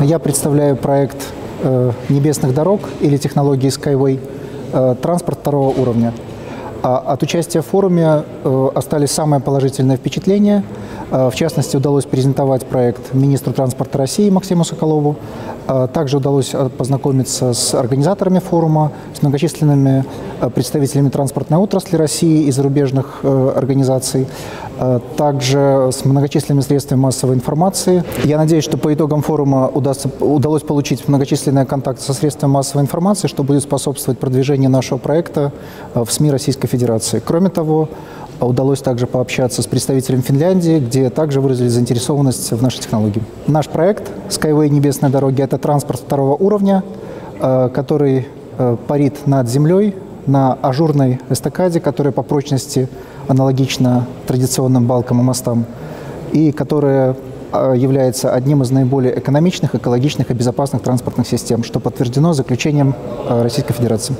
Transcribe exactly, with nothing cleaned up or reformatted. Я представляю проект небесных дорог или технологии SkyWay, транспорт второго уровня. От участия в форуме остались самые положительные впечатления. В частности, удалось презентовать проект министру транспорта России Максиму Соколову. Также удалось познакомиться с организаторами форума, с многочисленными представителями транспортной отрасли России и зарубежных организаций, также с многочисленными средствами массовой информации. Я надеюсь, что по итогам форума удастся, удалось получить многочисленные контакты со средствами массовой информации, что будет способствовать продвижению нашего проекта в СМИ Российской Федерации. Кроме того, удалось также пообщаться с представителем Финляндии, где также выразили заинтересованность в нашей технологии. Наш проект SkyWay «Небесные дороги» — это транспорт второго уровня, который парит над землей на ажурной эстакаде, которая по прочности аналогична традиционным балкам и мостам, и которая является одним из наиболее экономичных, экологичных и безопасных транспортных систем, что подтверждено заключением Российской Федерации.